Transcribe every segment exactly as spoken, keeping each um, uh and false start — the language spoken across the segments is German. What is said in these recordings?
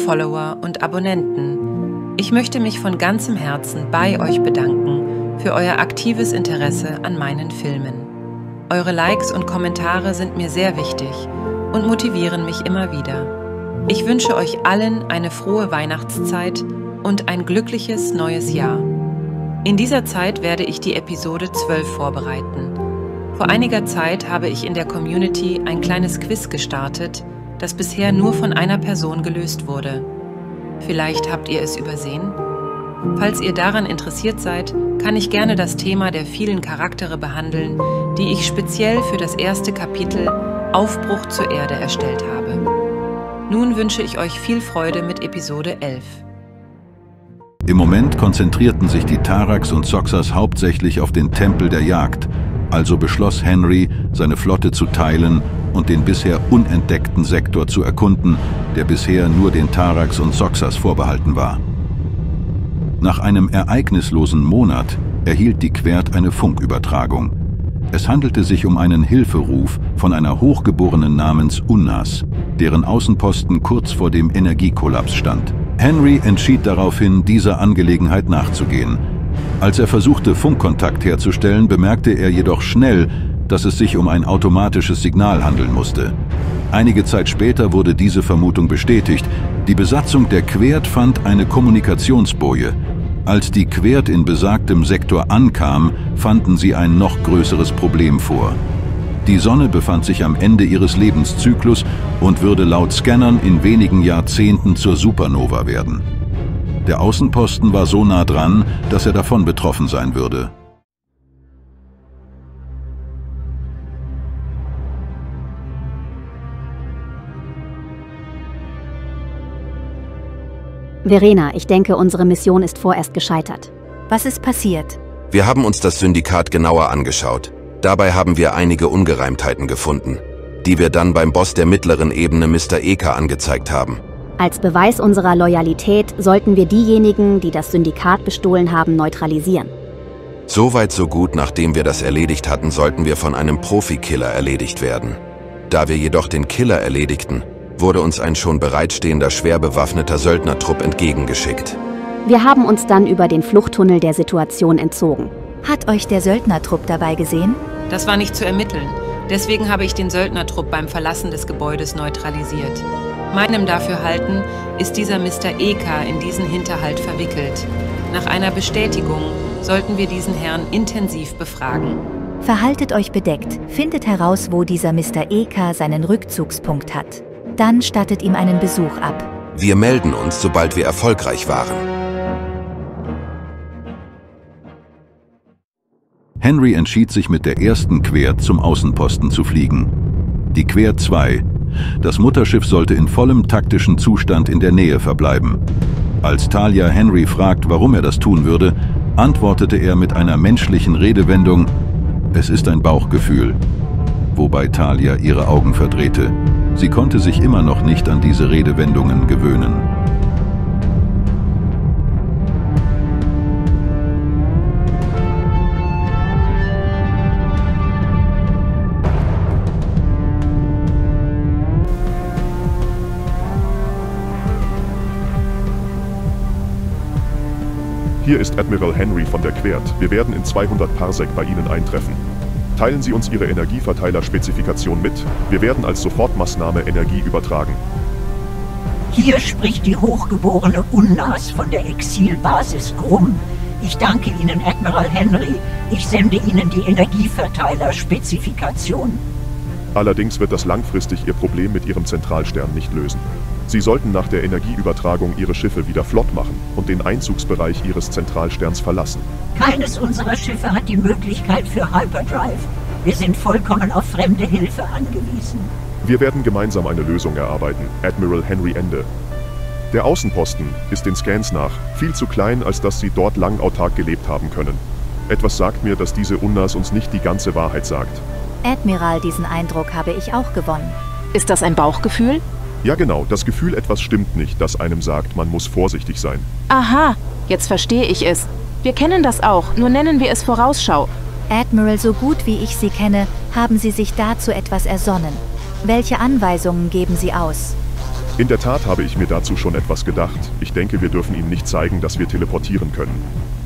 Follower und Abonnenten. Ich möchte mich von ganzem Herzen bei euch bedanken für euer aktives Interesse an meinen Filmen. Eure Likes und Kommentare sind mir sehr wichtig und motivieren mich immer wieder. Ich wünsche euch allen eine frohe Weihnachtszeit und ein glückliches neues Jahr. In dieser Zeit werde ich die Episode zwölf vorbereiten. Vor einiger Zeit habe ich in der Community ein kleines Quiz gestartet, das bisher nur von einer Person gelöst wurde. Vielleicht habt ihr es übersehen? Falls ihr daran interessiert seid, kann ich gerne das Thema der vielen Charaktere behandeln, die ich speziell für das erste Kapitel Aufbruch zur Erde erstellt habe. Nun wünsche ich euch viel Freude mit Episode elf. Im Moment konzentrierten sich die Taraks und Soxas hauptsächlich auf den Tempel der Jagd, also beschloss Henry, seine Flotte zu teilen und den bisher unentdeckten Sektor zu erkunden, der bisher nur den Taraks und Soxas vorbehalten war. Nach einem ereignislosen Monat erhielt die Quert eine Funkübertragung. Es handelte sich um einen Hilferuf von einer Hochgeborenen namens Unnas, deren Außenposten kurz vor dem Energiekollaps stand. Henry entschied daraufhin, dieser Angelegenheit nachzugehen. Als er versuchte, Funkkontakt herzustellen, bemerkte er jedoch schnell, dass es sich um ein automatisches Signal handeln musste. Einige Zeit später wurde diese Vermutung bestätigt. Die Besatzung der Quert fand eine Kommunikationsboje. Als die Quert in besagtem Sektor ankam, fanden sie ein noch größeres Problem vor. Die Sonne befand sich am Ende ihres Lebenszyklus und würde laut Scannern in wenigen Jahrzehnten zur Supernova werden. Der Außenposten war so nah dran, dass er davon betroffen sein würde. Verena, ich denke, unsere Mission ist vorerst gescheitert. Was ist passiert? Wir haben uns das Syndikat genauer angeschaut. Dabei haben wir einige Ungereimtheiten gefunden, die wir dann beim Boss der mittleren Ebene, Mister Eka, angezeigt haben. Als Beweis unserer Loyalität sollten wir diejenigen, die das Syndikat bestohlen haben, neutralisieren. Soweit so gut. Nachdem wir das erledigt hatten, sollten wir von einem Profikiller erledigt werden. Da wir jedoch den Killer erledigten, wurde uns ein schon bereitstehender, schwer bewaffneter Söldnertrupp entgegengeschickt. Wir haben uns dann über den Fluchttunnel der Situation entzogen. Hat euch der Söldnertrupp dabei gesehen? Das war nicht zu ermitteln. Deswegen habe ich den Söldnertrupp beim Verlassen des Gebäudes neutralisiert. Meinem Dafürhalten ist dieser Mister Eka in diesen Hinterhalt verwickelt. Nach einer Bestätigung sollten wir diesen Herrn intensiv befragen. Verhaltet euch bedeckt, findet heraus, wo dieser Mister Eka seinen Rückzugspunkt hat. Dann stattet ihm einen Besuch ab. Wir melden uns, sobald wir erfolgreich waren. Henry entschied sich, mit der ersten Quert zum Außenposten zu fliegen. Die Quert zwei. Das Mutterschiff sollte in vollem taktischen Zustand in der Nähe verbleiben. Als Talia Henry fragt, warum er das tun würde, antwortete er mit einer menschlichen Redewendung: Es ist ein Bauchgefühl. Wobei Talia ihre Augen verdrehte. Sie konnte sich immer noch nicht an diese Redewendungen gewöhnen. Hier ist Admiral Henry von der Quert. Wir werden in zweihundert Parsec bei Ihnen eintreffen. Teilen Sie uns Ihre Energieverteilerspezifikation mit. Wir werden als Sofortmaßnahme Energie übertragen. Hier spricht die hochgeborene Unnas von der Exilbasis Grum. Ich danke Ihnen, Admiral Henry. Ich sende Ihnen die Energieverteilerspezifikation. Allerdings wird das langfristig Ihr Problem mit Ihrem Zentralstern nicht lösen. Sie sollten nach der Energieübertragung Ihre Schiffe wieder flott machen und den Einzugsbereich Ihres Zentralsterns verlassen. Keines unserer Schiffe hat die Möglichkeit für Hyperdrive. Wir sind vollkommen auf fremde Hilfe angewiesen. Wir werden gemeinsam eine Lösung erarbeiten, Admiral Henry. Ende. Der Außenposten ist den Scans nach viel zu klein, als dass Sie dort lang autark gelebt haben können. Etwas sagt mir, dass diese Unnas uns nicht die ganze Wahrheit sagt. Admiral, diesen Eindruck habe ich auch gewonnen. Ist das ein Bauchgefühl? Ja genau, das Gefühl, etwas stimmt nicht, das einem sagt, man muss vorsichtig sein. Aha, jetzt verstehe ich es. Wir kennen das auch, nur nennen wir es Vorausschau. Admiral, so gut wie ich Sie kenne, haben Sie sich dazu etwas ersonnen. Welche Anweisungen geben Sie aus? In der Tat habe ich mir dazu schon etwas gedacht. Ich denke, wir dürfen ihnen nicht zeigen, dass wir teleportieren können.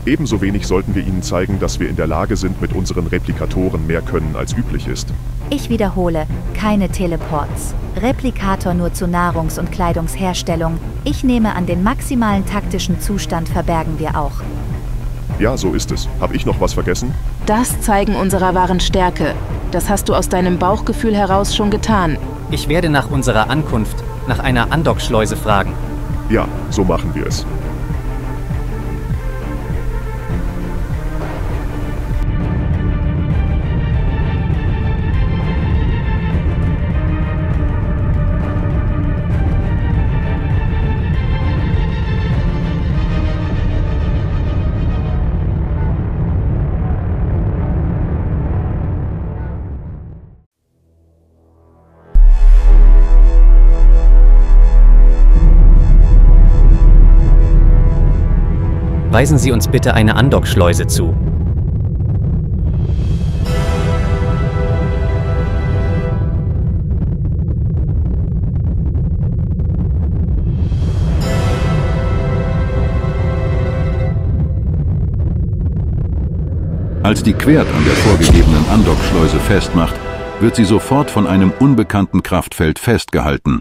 Ebenso wenig sollten wir ihnen zeigen, dass wir in der Lage sind, mit unseren Replikatoren mehr können, als üblich ist. Ich wiederhole, keine Teleports. Replikator nur zur Nahrungs- und Kleidungsherstellung. Ich nehme an, den maximalen taktischen Zustand verbergen wir auch. Ja, so ist es. Hab ich noch was vergessen? Das Zeigen unserer wahren Stärke. Das hast du aus deinem Bauchgefühl heraus schon getan. Ich werde nach unserer Ankunft, nach einer Andockschleuse fragen. Ja, so machen wir es. Weisen Sie uns bitte eine Andockschleuse zu. Als die Quert an der vorgegebenen Andockschleuse festmacht, wird sie sofort von einem unbekannten Kraftfeld festgehalten.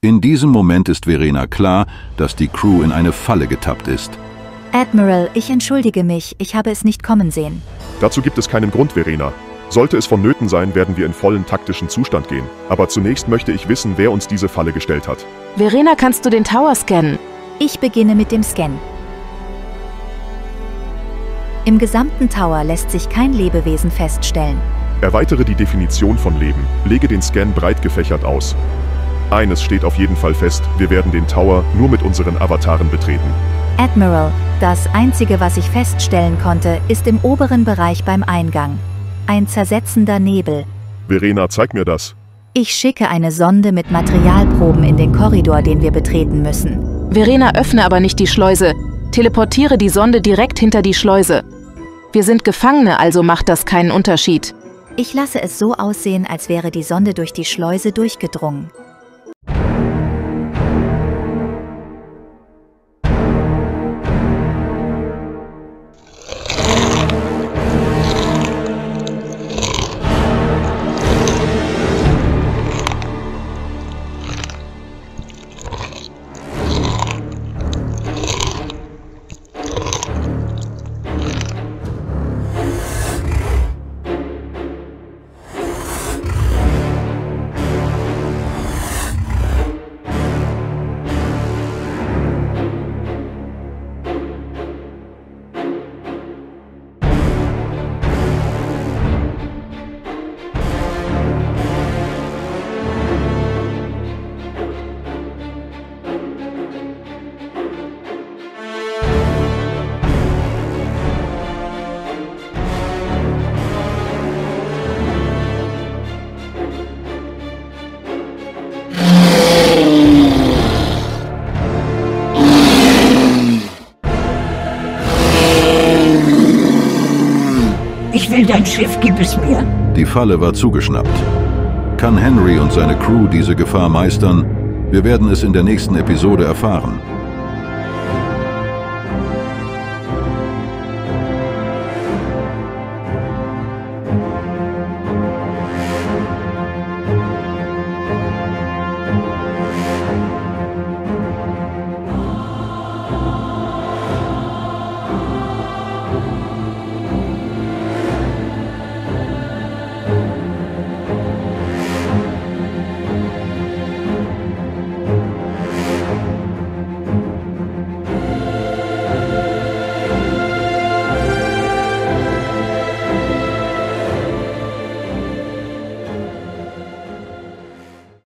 In diesem Moment ist Verena klar, dass die Crew in eine Falle getappt ist. Admiral, ich entschuldige mich, ich habe es nicht kommen sehen. Dazu gibt es keinen Grund, Verena. Sollte es vonnöten sein, werden wir in vollen taktischen Zustand gehen. Aber zunächst möchte ich wissen, wer uns diese Falle gestellt hat. Verena, kannst du den Tower scannen? Ich beginne mit dem Scan. Im gesamten Tower lässt sich kein Lebewesen feststellen. Erweitere die Definition von Leben. Lege den Scan breit gefächert aus. Eines steht auf jeden Fall fest, wir werden den Tower nur mit unseren Avataren betreten. Admiral, das Einzige, was ich feststellen konnte, ist im oberen Bereich beim Eingang. Ein zersetzender Nebel. Verena, zeig mir das. Ich schicke eine Sonde mit Materialproben in den Korridor, den wir betreten müssen. Verena, öffne aber nicht die Schleuse. Teleportiere die Sonde direkt hinter die Schleuse. Wir sind Gefangene, also macht das keinen Unterschied. Ich lasse es so aussehen, als wäre die Sonde durch die Schleuse durchgedrungen. Dein Schiff, gib es mir. Die Falle war zugeschnappt. Kann Henry und seine Crew diese Gefahr meistern? Wir werden es in der nächsten Episode erfahren.